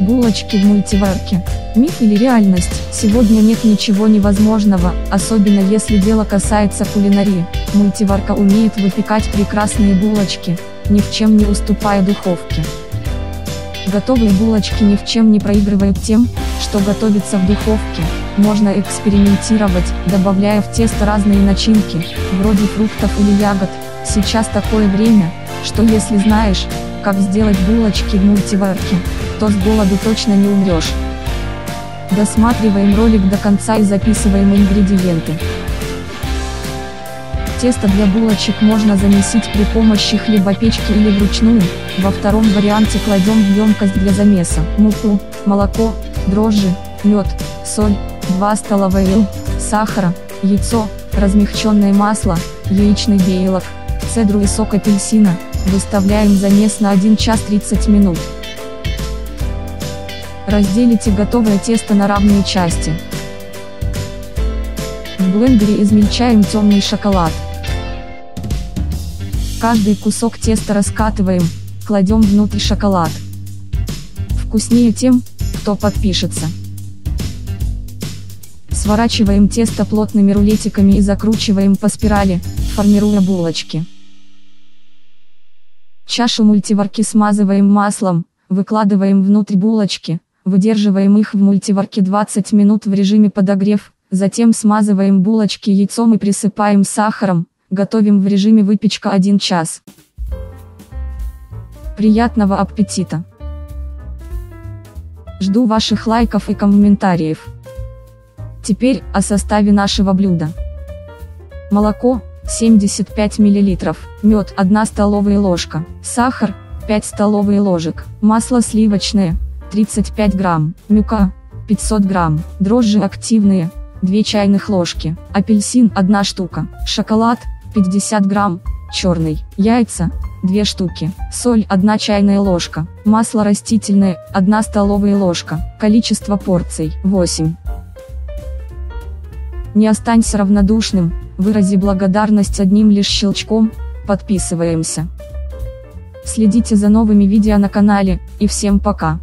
Булочки в мультиварке. Миф или реальность? Сегодня нет ничего невозможного, особенно если дело касается кулинарии. Мультиварка умеет выпекать прекрасные булочки, ни в чем не уступая духовке. Готовые булочки ни в чем не проигрывают тем, что готовится в духовке. Можно экспериментировать, добавляя в тесто разные начинки, вроде фруктов или ягод. Сейчас такое время, что если знаешь, как сделать булочки в мультиварке, то с голоду точно не умрешь. Досматриваем ролик до конца и записываем ингредиенты. Тесто для булочек можно замесить при помощи хлебопечки или вручную. Во втором варианте кладем в емкость для замеса муку, молоко, дрожжи, мед, соль, 2 столовые ложки сахара, яйцо, размягченное масло, яичный белок, цедру и сок апельсина. Выставляем замес на 1 час 30 минут. Разделите готовое тесто на равные части. В блендере измельчаем темный шоколад. Каждый кусок теста раскатываем, кладем внутрь шоколад. Вкуснее тем, кто подпишется. Сворачиваем тесто плотными рулетиками и закручиваем по спирали, формируя булочки. Чашу мультиварки смазываем маслом, выкладываем внутрь булочки, выдерживаем их в мультиварке 20 минут в режиме подогрев, затем смазываем булочки яйцом и присыпаем сахаром, готовим в режиме выпечка 1 час. Приятного аппетита! Жду ваших лайков и комментариев. Теперь о составе нашего блюда. Молоко 75 мл, мед 1 столовая ложка, сахар 5 столовые ложек, масло сливочное 35 грамм, мука 500 грамм, дрожжи активные 2 чайных ложки, апельсин 1 штука, шоколад 50 грамм, черный, яйца 2 штуки, соль 1 чайная ложка, масло растительное 1 столовая ложка, количество порций 8. Не останься равнодушным, вырази благодарность одним лишь щелчком, подписываемся. Следите за новыми видео на канале, и всем пока.